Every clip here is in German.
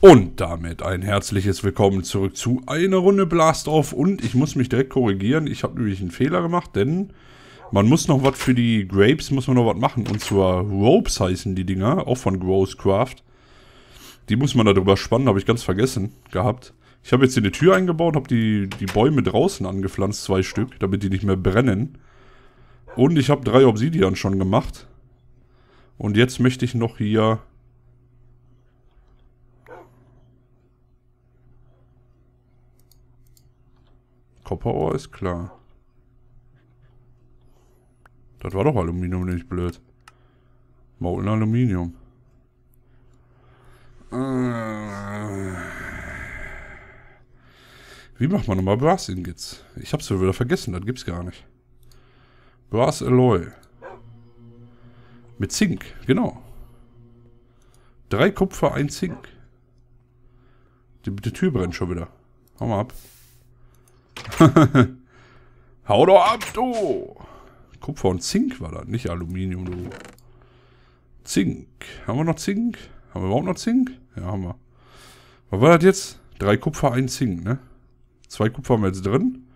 Und damit ein herzliches Willkommen zurück zu einer Runde Blast Off. Und ich muss mich direkt korrigieren, ich habe nämlich einen Fehler gemacht, denn man muss noch was für die Grapes, muss man noch was machen. Und zwar Ropes heißen die Dinger, auch von Growthcraft. Die muss man da drüber spannen, habe ich ganz vergessen gehabt. Ich habe jetzt hier eine Tür eingebaut, habe die Bäume draußen angepflanzt, 2 Stück, damit die nicht mehr brennen. Und ich habe 3 Obsidian schon gemacht. Und jetzt möchte ich noch hier... Copperohr ist klar. Das war doch Aluminium, nicht blöd. Molten Aluminium. Wie macht man nochmal Brass Ingots? Ich hab's ja wieder vergessen, das gibt's gar nicht. Brass Alloy. Mit Zink, genau. 3 Kupfer, 1 Zink. Die Tür brennt schon wieder. Hau mal ab. Hau doch ab, du! Kupfer und Zink war das, nicht Aluminium, du. Zink. Haben wir noch Zink? Haben wir überhaupt noch Zink? Ja, haben wir. Was war das jetzt? 3 Kupfer, 1 Zink, ne? 2 Kupfer haben wir jetzt drin.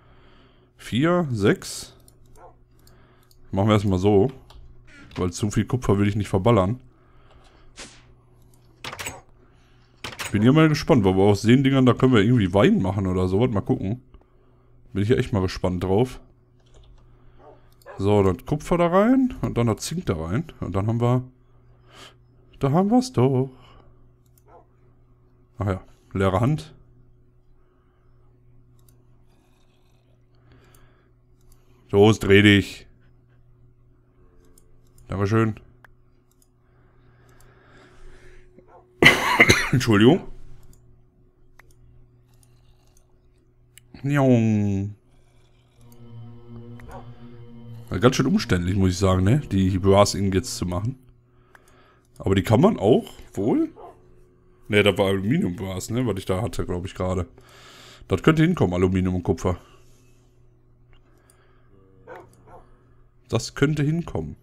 4, 6. Machen wir erstmal so. Weil zu viel Kupfer will ich nicht verballern. Ich bin hier mal gespannt, weil wir aus den Dingern, da können wir irgendwie Wein machen oder sowas. Mal gucken. Bin ich ja echt mal gespannt drauf. So, dann Kupfer da rein und dann das Zink da rein. Und dann haben wir... Da haben wir es doch. Ach ja, leere Hand. Los, dreh dich. Dankeschön. Entschuldigung. Ganz schön umständlich, muss ich sagen, ne? Die Brass Ingots zu machen. Aber die kann man auch, wohl? Ne, da war Aluminiumbrass, ne? Was ich da hatte, glaube ich, gerade. Das könnte hinkommen, Aluminium und Kupfer. Das könnte hinkommen.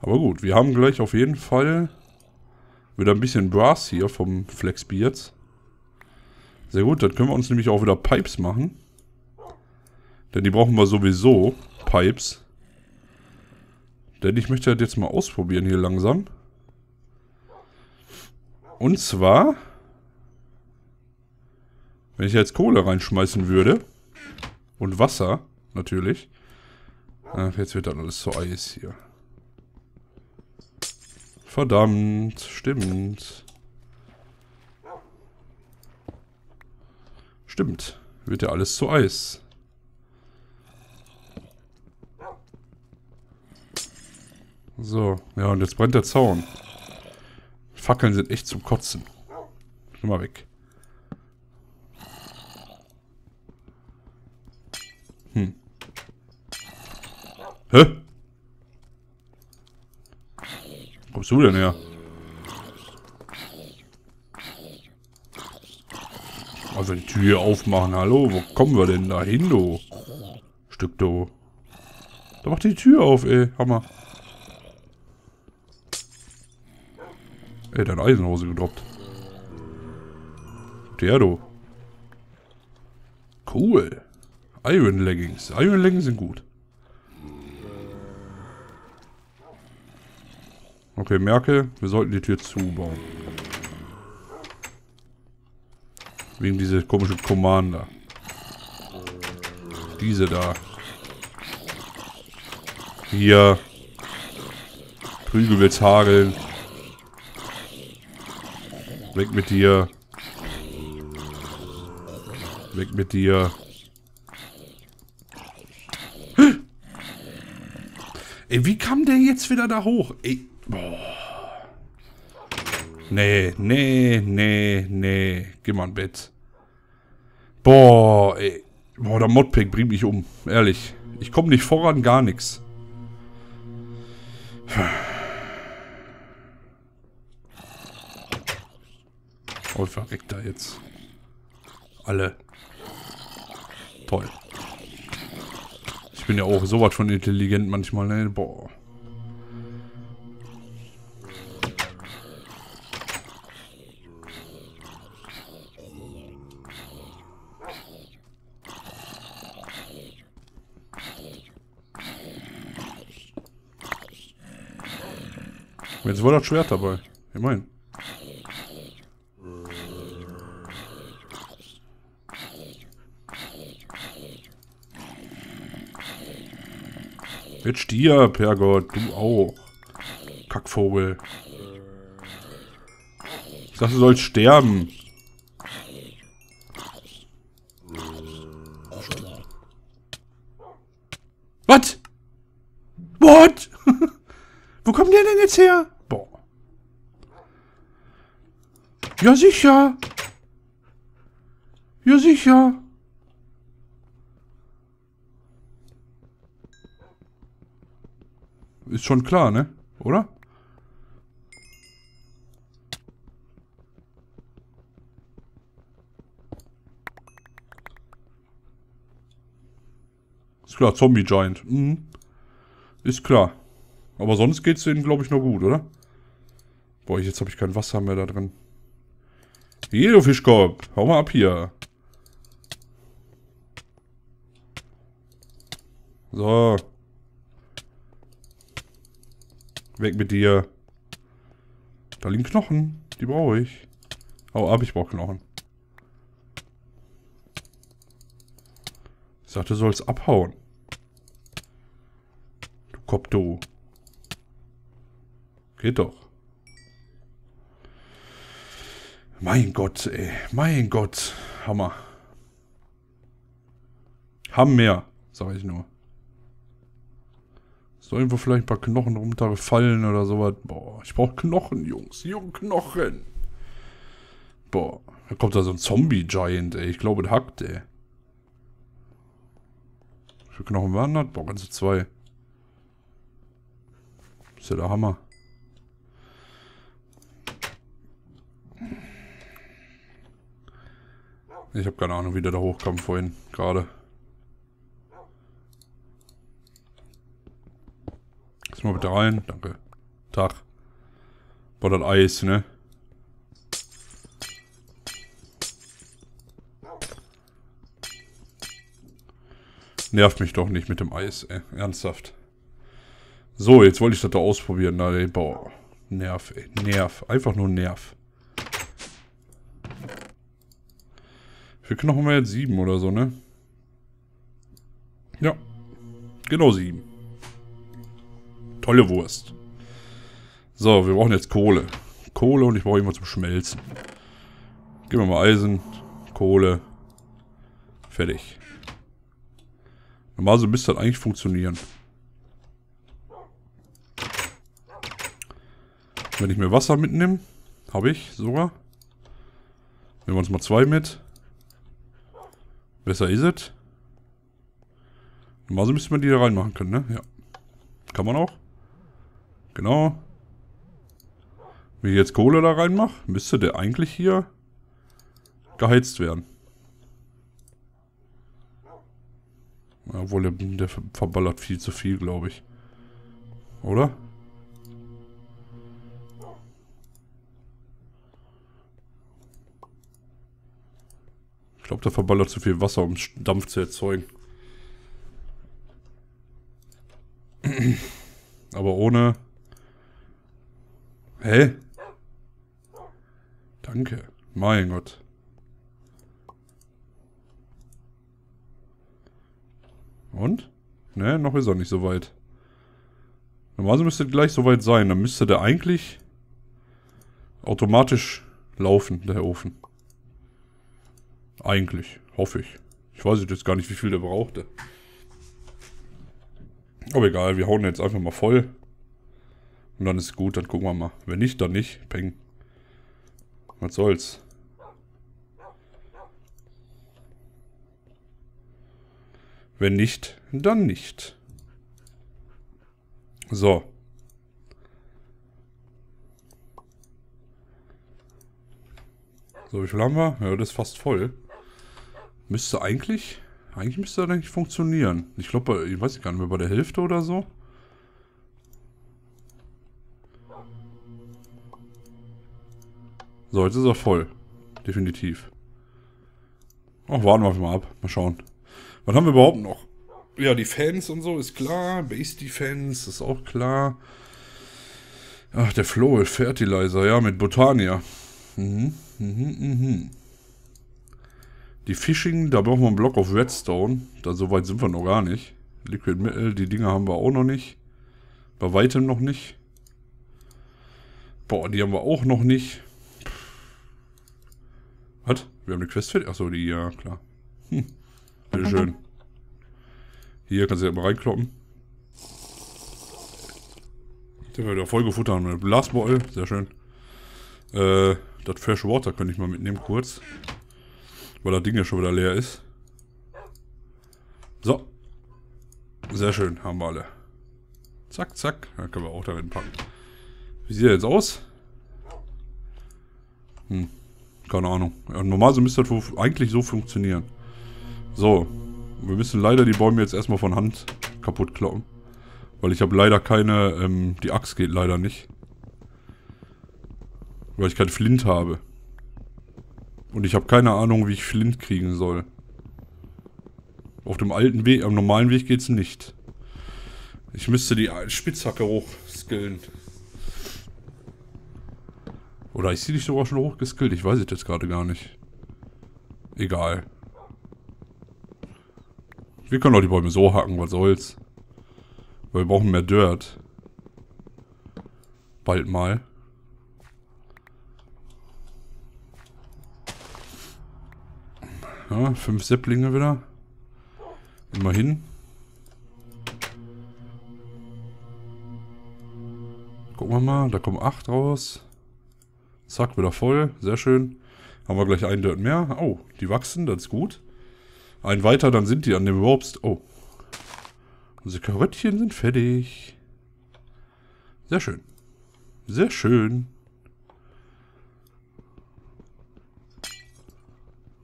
Aber gut, wir haben gleich auf jeden Fall wieder ein bisschen Brass hier vom Flexbeards. Sehr gut, dann können wir uns nämlich auch wieder Pipes machen. Denn die brauchen wir sowieso, Pipes. Denn ich möchte das jetzt mal ausprobieren hier langsam. Und zwar, wenn ich jetzt Kohle reinschmeißen würde und Wasser, natürlich. Ach, jetzt wird dann alles zu Eis hier. Verdammt, stimmt. Stimmt, wird ja alles zu Eis. So, ja, und jetzt brennt der Zaun. Fackeln sind echt zum Kotzen. Schon mal weg. Hä? Kommst du denn her? Also die Tür aufmachen, hallo, wo kommen wir denn da hin, du? Stück do. Da macht die Tür auf, ey, Hammer. Ey, deine Eisenhose gedroppt. Der, du. Cool. Iron Leggings. Iron Leggings sind gut. Okay, merke, wir sollten die Tür zubauen. Wegen dieser komischen Commander. Diese da. Hier. Prügel will's hageln. Weg mit dir. Weg mit dir. Ey, wie kam der jetzt wieder da hoch? Ey. Boah. Nee, nee, nee, nee. Geh mal ins Bett. Boah, ey. Boah, der Modpack bringt mich um. Ehrlich. Ich komme nicht voran, gar nichts. Oh, verreckt da jetzt. Alle. Toll. Ich bin ja auch sowas von intelligent manchmal, ne? Boah. Jetzt war das Schwert dabei. Immerhin. Jetzt stirb, Herrgott, du auch. Kackvogel. Ich dachte, du sollst sterben. What? What? Wo kommt der denn jetzt her? Boah. Ja, sicher. Ja, sicher. Ist schon klar, ne? Oder? Ist klar, Zombie Giant. Mhm. Ist klar. Aber sonst geht's denen, glaube ich, noch gut, oder? Boah, jetzt habe ich kein Wasser mehr da drin. Hier, du Fischkorb. Hau mal ab hier. So. Weg mit dir. Da liegen Knochen. Die brauche ich. Hau ab, ich brauche Knochen. Ich sagte, du sollst abhauen. Du Kopto. Geht doch. Mein Gott, ey. Mein Gott. Hammer. Hammer, sag ich nur. Soll irgendwo vielleicht ein paar Knochen runterfallen oder sowas? Boah, ich brauche Knochen, Jungs. Junge Knochen. Boah, da kommt da so ein Zombie-Giant, ey. Ich glaube, der hackt, ey. Wie viele Knochen waren das? Boah, ganze 2. Ist ja der Hammer. Ich habe keine Ahnung, wie der da hochkam vorhin. Gerade. Mal bitte rein. Danke. Tag. Boah, das Eis, ne? Nervt mich doch nicht mit dem Eis, ey. Ernsthaft. So, jetzt wollte ich das da ausprobieren. Na, ey, boah. Nerv, ey. Nerv. Einfach nur Nerv. Wie viel Knochen haben wir jetzt? 7 oder so, ne? Ja. Genau 7. Tolle Wurst. So, wir brauchen jetzt Kohle. Kohle und ich brauche irgendwas zum Schmelzen. Geben wir mal Eisen, Kohle. Fertig. Normal so müsste das eigentlich funktionieren. Wenn ich mir Wasser mitnehme, habe ich sogar. Nehmen wir uns mal 2 mit. Besser ist es. Normal so müsste man die da reinmachen können, ne? Ja. Kann man auch. Genau. Wenn ich jetzt Kohle da reinmache, müsste der eigentlich hier geheizt werden. Obwohl, der verballert viel zu viel, glaube ich. Oder? Ich glaube, der verballert zu viel Wasser, um Dampf zu erzeugen. Aber ohne... Hä? Danke. Mein Gott. Und? Ne, noch ist er nicht so weit. Normalerweise müsste gleich so weit sein. Dann müsste der eigentlich automatisch laufen, der Ofen. Eigentlich. Hoffe ich. Ich weiß jetzt gar nicht, wie viel der brauchte. Aber egal, wir hauen jetzt einfach mal voll. Und dann ist gut, dann gucken wir mal. Wenn nicht, dann nicht. Peng. Was soll's. Wenn nicht, dann nicht. So. So, wie viel haben wir? Ja, das ist fast voll. Müsste eigentlich... Eigentlich müsste das eigentlich funktionieren. Ich glaube, ich weiß gar nicht mehr, bei der Hälfte oder so. So, jetzt ist er voll. Definitiv. Ach, warten wir mal ab. Mal schauen. Was haben wir überhaupt noch? Ja, die Fans und so ist klar. Base Defense ist auch klar. Ach, der Floral Fertilizer, ja, mit Botania. Die Fishing, da brauchen wir einen Block auf Redstone. Da so weit sind wir noch gar nicht. Liquid Metal, die Dinger haben wir auch noch nicht. Bei weitem noch nicht. Boah, die haben wir auch noch nicht. Was? Wir haben eine Quest fertig? Achso, die, ja, klar. Bitteschön. Hier kannst du ja mal reinkloppen. Den wir wieder vollgefuttert haben mit Blasball. Sehr schön. Das Fresh Water könnte ich mal mitnehmen kurz. Weil das Ding ja schon wieder leer ist. So. Sehr schön. Haben wir alle. Zack, zack. Dann können wir auch damit packen. Wie sieht er jetzt aus? Hm. Keine Ahnung. Ja, normal müsste das eigentlich so funktionieren. So. Wir müssen leider die Bäume jetzt erstmal von Hand kaputt kloppen. Weil ich habe leider keine, die Axt geht leider nicht. Weil ich kein Flint habe. Und ich habe keine Ahnung, wie ich Flint kriegen soll. Auf dem alten Weg, am normalen Weg geht's nicht. Ich müsste die Spitzhacke hochskillen. Oder ist sie nicht sogar schon hochgeskillt? Ich weiß es jetzt gerade gar nicht. Egal. Wir können auch die Bäume so hacken, was soll's. Weil wir brauchen mehr Dirt. Bald mal. Ja, 5 Sepplinge wieder. Immerhin. Gucken wir mal, da kommen 8 raus. Zack, wieder voll. Sehr schön. Haben wir gleich einen Dirt mehr. Oh, die wachsen, das ist gut. Ein weiter, dann sind die an dem Robst. Oh. Unsere Karöttchen sind fertig. Sehr schön. Sehr schön.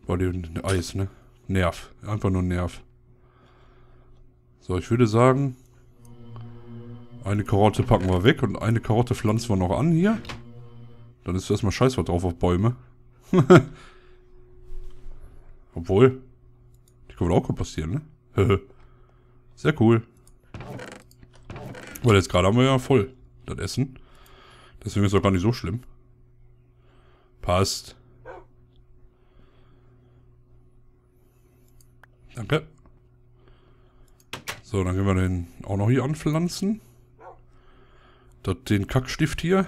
Boah, den Eis, ne? Nerv. Einfach nur Nerv. So, ich würde sagen, eine Karotte packen wir weg und eine Karotte pflanzen wir noch an hier. Dann ist erstmal scheiß was drauf auf Bäume. Obwohl, die können wir auch kompostieren, ne? Sehr cool. Weil jetzt gerade haben wir ja voll das Essen. Deswegen ist es auch gar nicht so schlimm. Passt. Danke. So, dann gehen wir den auch noch hier anpflanzen. Den Kackstift hier.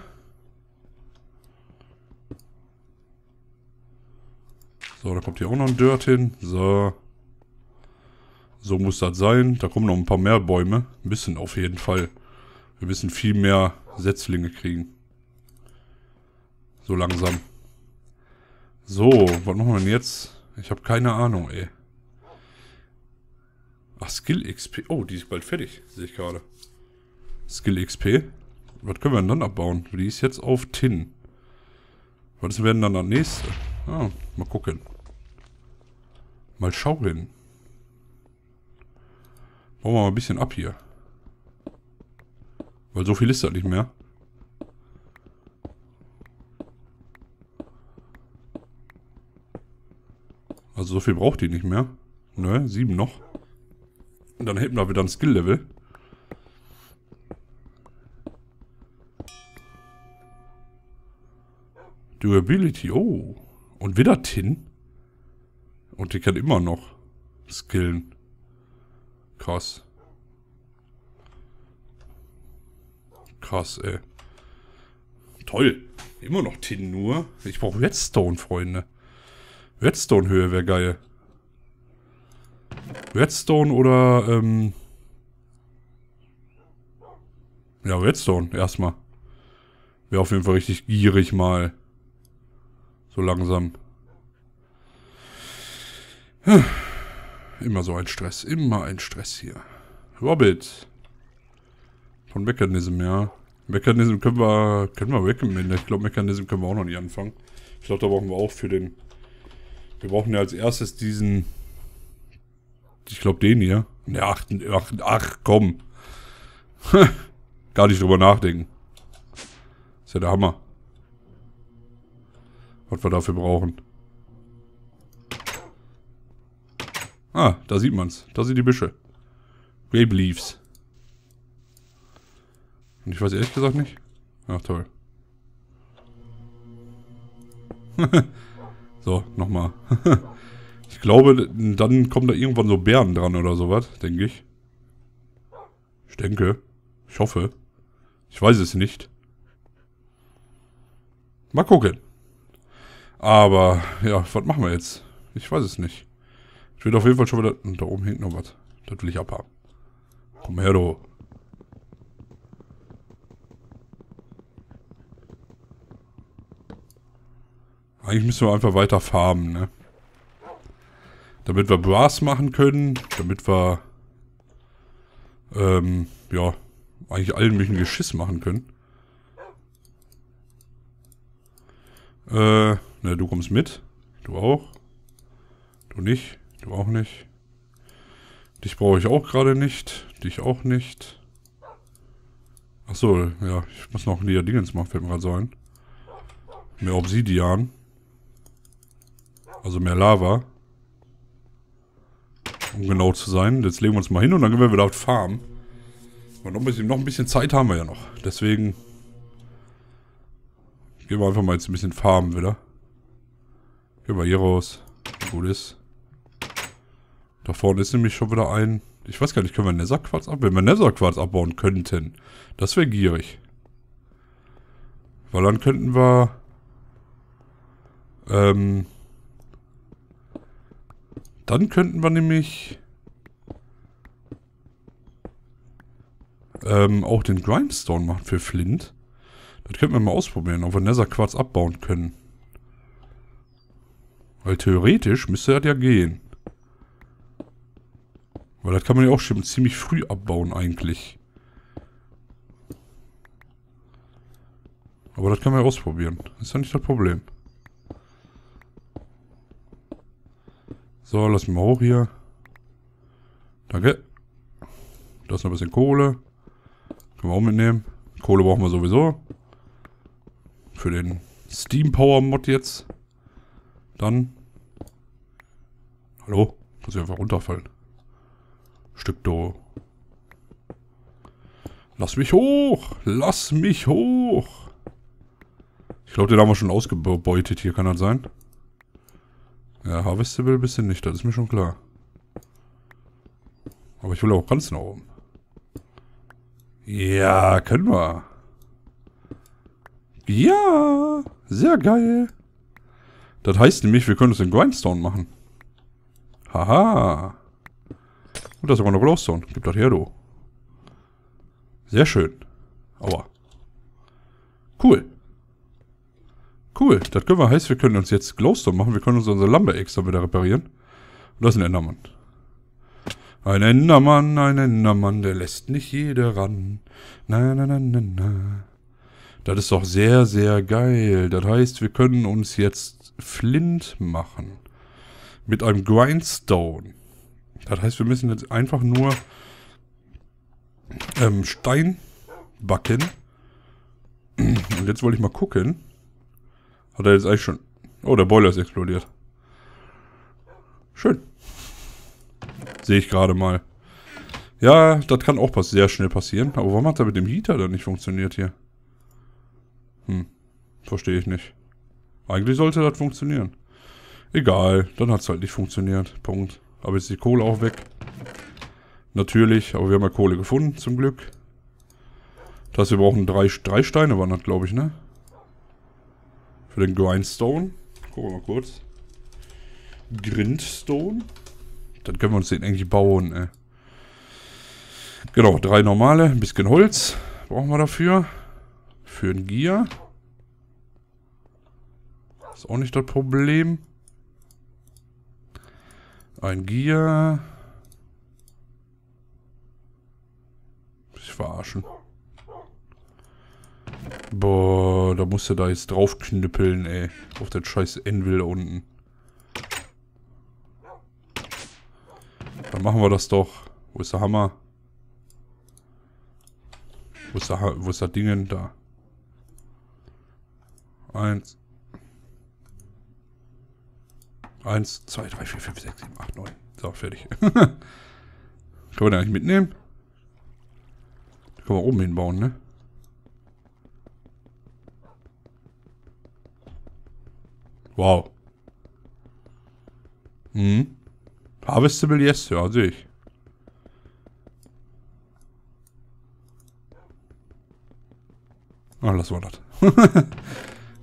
So, da kommt hier auch noch ein Dirt hin. So. So muss das sein. Da kommen noch ein paar mehr Bäume. Ein bisschen auf jeden Fall. Wir müssen viel mehr Setzlinge kriegen. So langsam. So, was machen wir denn jetzt? Ich habe keine Ahnung, ey. Ach, Skill XP. Oh, die ist bald fertig. Sehe ich gerade. Skill XP. Was können wir denn dann abbauen? Die ist jetzt auf Tin. Was werden dann das nächste? Ah, mal gucken. Mal schauen. Bauen wir mal ein bisschen ab hier. Weil so viel ist das nicht mehr. Also so viel braucht die nicht mehr. Ne, 7 noch. Und dann hätten wir wieder ein Skill-Level. Durability, oh. Und wieder Tin. Und die kann immer noch skillen. Krass. Krass, ey. Toll. Immer noch Tin nur. Ich brauche Redstone, Freunde. Redstone-Höhe wäre geil. Redstone oder, ja, Redstone erstmal. Wäre auf jeden Fall richtig gierig mal. So langsam. Hm. Immer so ein Stress. Immer ein Stress hier. Robert. Von Mechanism, ja. Mechanism können wir recommenden. Ich glaube, Mechanism können wir auch noch nicht anfangen. Ich glaube, da brauchen wir auch für den... Wir brauchen ja als erstes diesen... Ich glaube, den hier. Ne, ach, komm. Gar nicht drüber nachdenken. Ist ja der Hammer. Was wir dafür brauchen. Ah, da sieht man's. Da sind die Büsche. Grape Leaves. Und ich weiß ehrlich gesagt nicht. Ach toll. So, nochmal. Ich glaube, dann kommen da irgendwann so Bären dran oder sowas, denke ich. Ich denke. Ich hoffe. Ich weiß es nicht. Mal gucken. Aber, ja, was machen wir jetzt? Ich weiß es nicht. Ich will auf jeden Fall schon wieder... Und da oben hängt noch was. Das will ich abhaben. Komm her, du. Eigentlich müssen wir einfach weiter farmen, ne? Damit wir Brass machen können, damit wir, ja, eigentlich allen möglichen Geschiss machen können. Ne, du kommst mit. Du auch. Du nicht. Du auch nicht. Dich brauche ich auch gerade nicht. Dich auch nicht. Achso, ja, ich muss noch näher Dingens machen, fällt mir gerade so ein. Mehr Obsidian. Also mehr Lava. Um genau zu sein. Jetzt legen wir uns mal hin und dann gehen wir wieder auf Farm. Aber noch ein bisschen Zeit haben wir ja noch. Deswegen gehen wir einfach mal jetzt ein bisschen farmen wieder. Gehen wir hier raus. Gut ist. Da vorne ist nämlich schon wieder ein... Ich weiß gar nicht, können wir Netherquarz abbauen? Wenn wir Netherquarz abbauen könnten, das wäre gierig. Weil dann könnten wir... Dann könnten wir nämlich auch den Grindstone machen für Flint. Das könnten wir mal ausprobieren, ob wir Netherquarz abbauen können. Weil theoretisch müsste das ja gehen. Weil das kann man ja auch schon ziemlich früh abbauen eigentlich. Aber das kann man ja ausprobieren. Das ist ja nicht das Problem. So, lass mich mal hoch hier. Danke. Da ist noch ein bisschen Kohle. Können wir auch mitnehmen. Kohle brauchen wir sowieso. Für den Steam Power Mod jetzt. Dann. Hallo? Muss ich einfach runterfallen. Stück Do. Lass mich hoch! Lass mich hoch! Ich glaube, den haben wir schon ausgebeutet hier, kann das sein? Ja, Harvestable bist du nicht, das ist mir schon klar. Aber ich will auch ganz nach oben. Ja, können wir. Ja, sehr geil. Das heißt nämlich, wir können uns den Grindstone machen. Haha. Und das ist sogar noch Glowstone. Gib das her, du. Sehr schön. Aua. Cool. Cool, das können wir, heißt, wir können uns jetzt Glowstone machen, wir können uns unsere Lumber-Eggs dann wieder reparieren. Und das ist ein Endermann. Ein Endermann, der lässt nicht jeder ran. Na, na, na, na, na. Das ist doch sehr, sehr geil. Das heißt, wir können uns jetzt Flint machen. Mit einem Grindstone. Das heißt, wir müssen jetzt einfach nur Stein backen. Und jetzt wollte ich mal gucken. Hat er jetzt eigentlich schon... Oh, der Boiler ist explodiert. Schön. Sehe ich gerade mal. Ja, das kann auch sehr schnell passieren. Aber warum hat er mit dem Heater dann nicht funktioniert hier? Hm, verstehe ich nicht. Eigentlich sollte das funktionieren. Egal, dann hat es halt nicht funktioniert. Punkt. Aber jetzt ist die Kohle auch weg. Natürlich, aber wir haben ja Kohle gefunden, zum Glück. Das heißt, wir brauchen drei Steine waren das, glaube ich, ne? Für den Grindstone. Gucken wir mal kurz. Grindstone. Dann können wir uns den eigentlich bauen, ey. Genau, 3 normale. Ein bisschen Holz brauchen wir dafür. Für ein Gier. Ist auch nicht das Problem. Ein Gier. Ich verarschen. Boah, da musst du da jetzt draufknüppeln, ey. Auf den scheiß Anvil da unten. Dann machen wir das doch. Wo ist der Hammer? Wo ist der Dingen? Da. 1, 2, 3, 4, 5, 6, 7, 8, 9. So, fertig. Können wir den eigentlich mitnehmen? Den können wir oben hinbauen, ne? Wow. Hm. Harvestable, yes, ja, sehe ich. Ach, lassen wir das.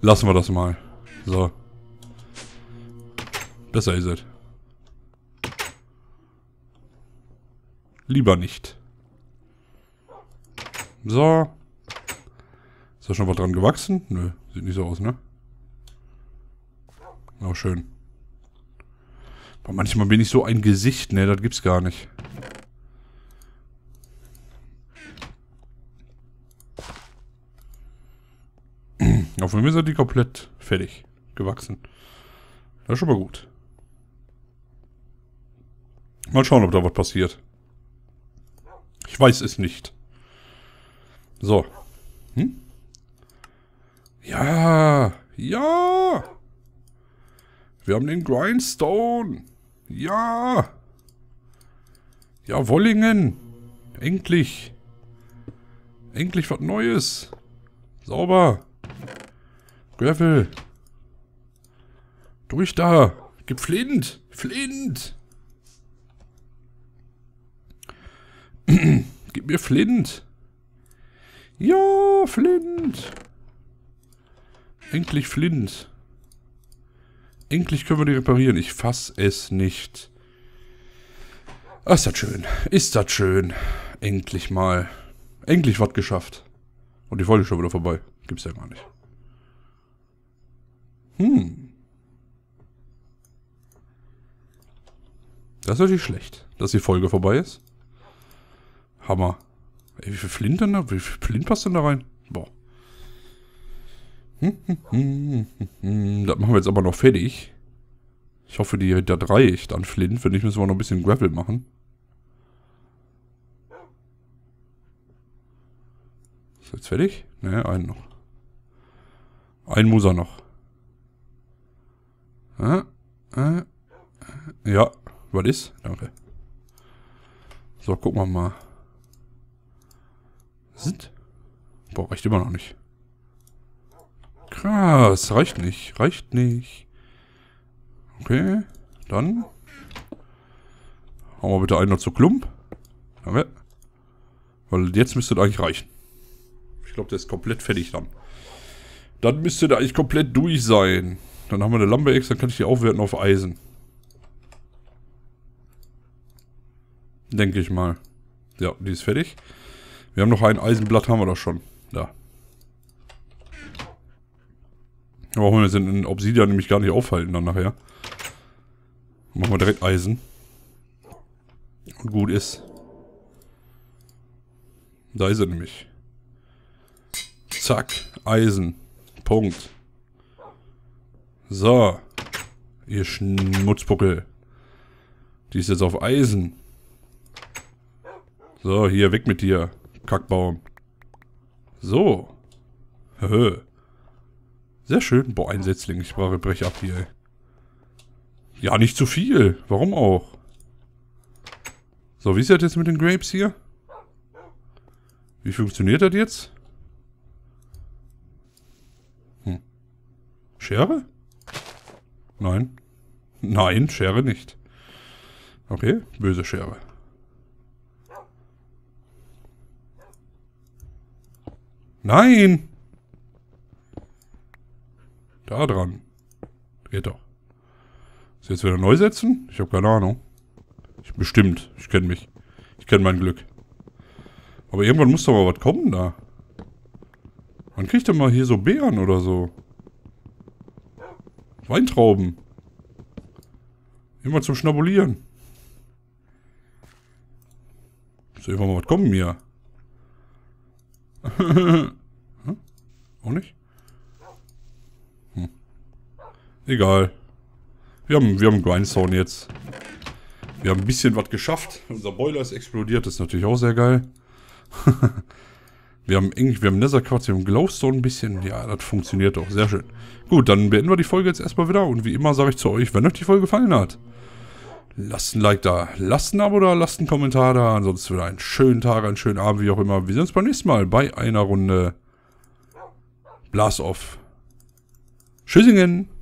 Lassen wir das mal. So. Besser ist es. Lieber nicht. So. Ist da schon was dran gewachsen? Nö, sieht nicht so aus, ne? Oh, schön. Aber manchmal bin ich so ein Gesicht, ne? Das gibt's gar nicht. Auf mir sind die komplett fertig gewachsen. Das ist schon mal gut. Mal schauen, ob da was passiert. Ich weiß es nicht. So. Hm? Ja. Ja. Wir haben den Grindstone. Ja. Ja, Wollingen. Endlich. Endlich was Neues. Sauber. Gravel. Durch da. Gib Flint. Flint. Gib mir Flint. Ja, Flint. Endlich Flint. Endlich können wir die reparieren. Ich fass es nicht. Ach, ist das schön. Ist das schön. Endlich mal. Endlich was geschafft. Und die Folge ist schon wieder vorbei. Gibt's ja gar nicht. Hm. Das ist natürlich schlecht, dass die Folge vorbei ist. Hammer. Ey, wie viel Flint denn da? Wie viel Flint passt denn da rein? Boah. Das machen wir jetzt aber noch fertig. Ich hoffe, die da reicht an Flint. Wenn nicht, müssen wir noch ein bisschen Gravel machen. Ist jetzt fertig? Ne, einen noch. Einen muss er noch. Ja, was ist? Danke. So, gucken wir mal. Sind? Boah, reicht immer noch nicht. Krass, reicht nicht. Reicht nicht. Okay, dann. Hauen wir bitte einen noch zu Klump. Danke. Weil jetzt müsste das eigentlich reichen. Ich glaube, der ist komplett fertig dann. Dann müsste der eigentlich komplett durch sein. Dann haben wir eine Lambe-Ex, dann kann ich die aufwerten auf Eisen. Denke ich mal. Ja, die ist fertig. Wir haben noch ein Eisenblatt, haben wir doch schon. Da. Aber auch wenn wir jetzt in Obsidian nämlich gar nicht aufhalten dann nachher. Machen wir direkt Eisen. Und gut ist. Da ist er nämlich. Zack. Eisen. Punkt. So. Ihr Schmutzpuckel. Die ist jetzt auf Eisen. So, hier, weg mit dir, Kackbaum. So. Sehr schön. Boah, ein Setzling. Ich brech ab hier, ey. Ja, nicht zu viel. Warum auch? So, wie ist das jetzt mit den Grapes hier? Wie funktioniert das jetzt? Hm. Schere? Nein. Nein, Schere nicht. Okay, böse Schere. Nein! Da dran. Geht doch. Ist jetzt wieder neu setzen? Ich habe keine Ahnung. Bestimmt. Ich kenne mich. Ich kenne mein Glück. Aber irgendwann muss doch mal was kommen da. Man kriegt doch mal hier so Beeren oder so. Weintrauben. Immer zum Schnabulieren. Muss irgendwann mal was kommen hier. Hm? Auch nicht? Hm. Egal. Wir haben Grindstone jetzt. Wir haben ein bisschen was geschafft. Unser Boiler ist explodiert. Das ist natürlich auch sehr geil. wir haben Nether Quartz, wir haben Glowstone ein bisschen. Ja, das funktioniert doch. Sehr schön. Gut, dann beenden wir die Folge jetzt erstmal wieder. Und wie immer sage ich zu euch, wenn euch die Folge gefallen hat, lasst ein Like da, lasst ein Abo da, lasst einen Kommentar da. Ansonsten wieder einen schönen Tag, einen schönen Abend, wie auch immer. Wir sehen uns beim nächsten Mal bei einer Runde Blast Off. Tschüssingen!